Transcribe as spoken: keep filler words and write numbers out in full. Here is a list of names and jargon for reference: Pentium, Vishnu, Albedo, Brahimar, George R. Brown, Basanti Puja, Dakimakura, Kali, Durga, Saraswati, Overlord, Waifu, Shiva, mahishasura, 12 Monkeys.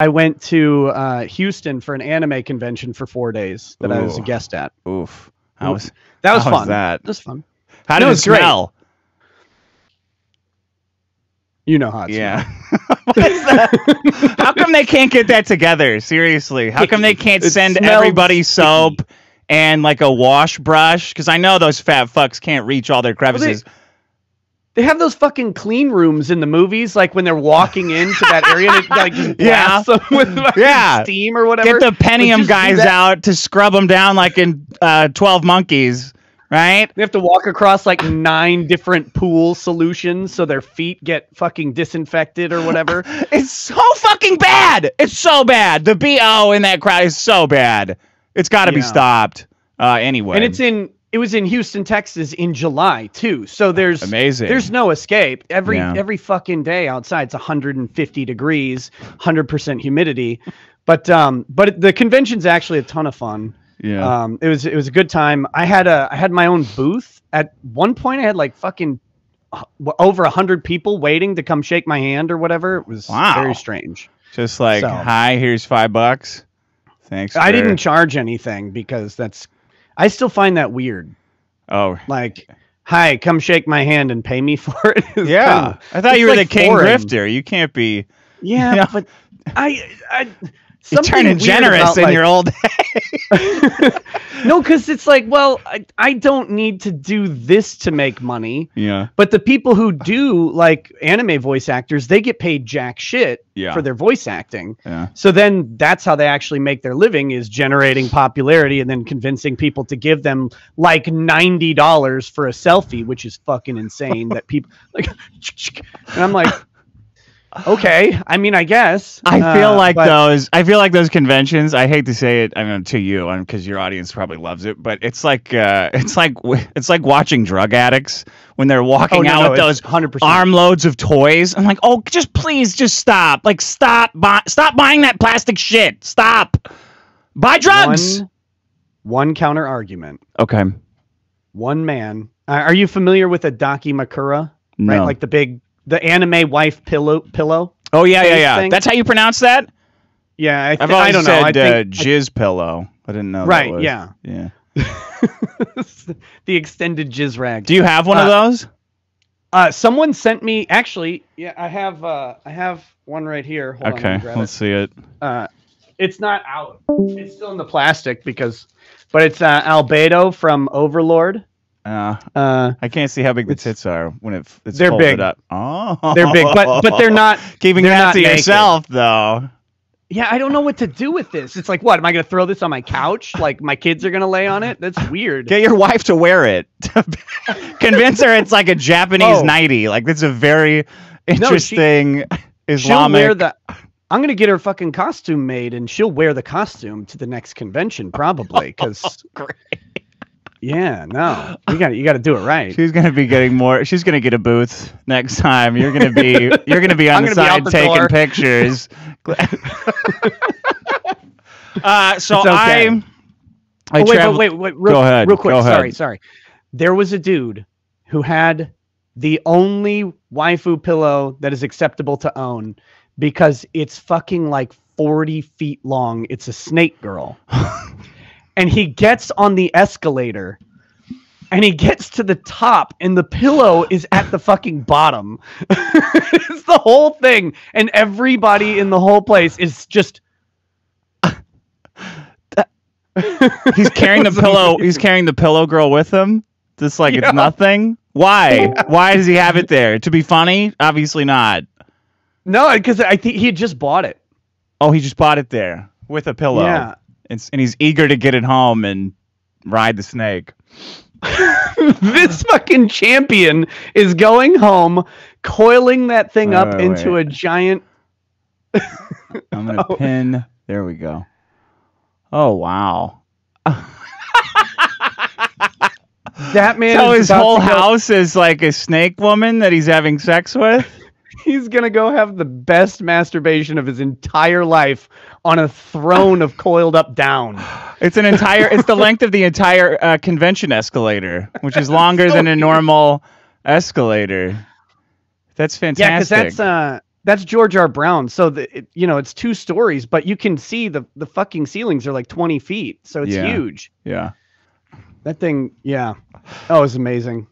I went to uh, Houston for an anime convention for four days that Ooh. I was a guest at. Oof. How was that? Was how fun. Was that? That was fun. How did no, it smell? Great. You know how it yeah. smells. What is that? How come they can't get that together? Seriously. How come they can't it send everybody soap and like a wash brush? Because I know those fat fucks can't reach all their crevices. Well, they, they have those fucking clean rooms in the movies, like when they're walking into that area and it, like just blasts yeah. them with like, yeah. steam or whatever. Get the Pentium like, guys out to scrub them down like in uh, twelve monkeys. Right? They have to walk across like nine different pool solutions so their feet get fucking disinfected or whatever. It's so fucking bad. It's so bad. The B O in that crowd is so bad. It's got to yeah. be stopped uh, anyway. And it's in it was in Houston, Texas in July too. So there's amazing. There's no escape. Every yeah. every fucking day outside it's one hundred fifty degrees, one hundred percent humidity. But um but the convention's actually a ton of fun. Yeah, um, it was it was a good time. I had a I had my own booth at one point. I had like fucking over a hundred people waiting to come shake my hand or whatever. It was wow. very strange. Just like so, hi, here's five bucks. Thanks. I for... didn't charge anything because that's I still find that weird. Oh, like hi, come shake my hand and pay me for it. Yeah, kind of, I thought you were like the king foreign. Grifter. You can't be. Yeah, you know? But I I. You're turning generous about, in like, your old day. No, because it's like, well, I, I don't need to do this to make money. Yeah. But the people who do, like anime voice actors, they get paid jack shit yeah. for their voice acting. Yeah. So then that's how they actually make their living is generating popularity and then convincing people to give them like ninety dollars for a selfie, which is fucking insane that people like, and I'm like, okay, I mean, I guess I feel uh, like but... those. I feel like those conventions. I hate to say it, I mean, to you, because your audience probably loves it. But it's like, uh, it's like, it's like watching drug addicts when they're walking oh, no, out no, with those one hundred percent armloads of toys. I'm like, oh, just please, just stop. Like, stop, buy stop buying that plastic shit. Stop. Buy drugs. One, one counter argument. Okay. One man. Uh, are you familiar with a Dakimakura? No. Right, like the big. The anime wife pillow pillow. Oh yeah, yeah, yeah. Thing. That's how you pronounce that. Yeah, I, I've always I don't said know. I think, uh, jizz I, pillow. I didn't know. Right? That was, yeah. Yeah. The extended jizz rag. Do you have one uh, of those? Uh, someone sent me. Actually, yeah, I have. Uh, I have one right here. Hold okay, on, let's it. see it. Uh, it's not out. It's still in the plastic because, but it's uh, Albedo from Overlord. Uh, uh, I can't see how big the tits are when it, it's they're folded big. Up. Oh, they're big, but but they're not keeping that to naked. Yourself though. Yeah, I don't know what to do with this. It's like, what am I going to throw this on my couch? Like my kids are going to lay on it? That's weird. Get your wife to wear it. Convince her it's like a Japanese oh. nightie. Like that's a very interesting no, she, Islamic. She'll wear the, I'm going to get her fucking costume made, and she'll wear the costume to the next convention probably because. Great. Yeah, no, you got you got to do it right. She's gonna be getting more. She's gonna get a booth next time. You're gonna be you're gonna be on the side taking pictures. uh, so okay. I, I oh, wait, wait, wait, real, go ahead, real quick. Go ahead. Sorry, sorry. There was a dude who had the only waifu pillow that is acceptable to own because it's fucking like forty feet long. It's a snake girl. And he gets on the escalator and he gets to the top and the pillow is at the fucking bottom. It's the whole thing. And everybody in the whole place is just. He's carrying the pillow. Amazing. He's carrying the pillow girl with him. Just like yeah. it's nothing. Why? Why does he have it there? To be funny? Obviously not. No, because I think he had just bought it. Oh, he just bought it there with a pillow. Yeah. It's, and he's eager to get it home and ride the snake. This fucking champion is going home, coiling that thing oh, up wait, into wait. a giant... I'm going to oh. pin... There we go. Oh, wow. That man so is his whole house is like a snake woman that he's having sex with? He's going to go have the best masturbation of his entire life on a throne of coiled up down. It's an entire, it's the length of the entire uh, convention escalator, which is longer so than a normal escalator. That's fantastic. Yeah, because that's, uh, that's George R. Brown. So the it, you know, it's two stories, but you can see the the fucking ceilings are like twenty feet, so it's yeah. huge. Yeah, that thing. Yeah, oh, it's amazing.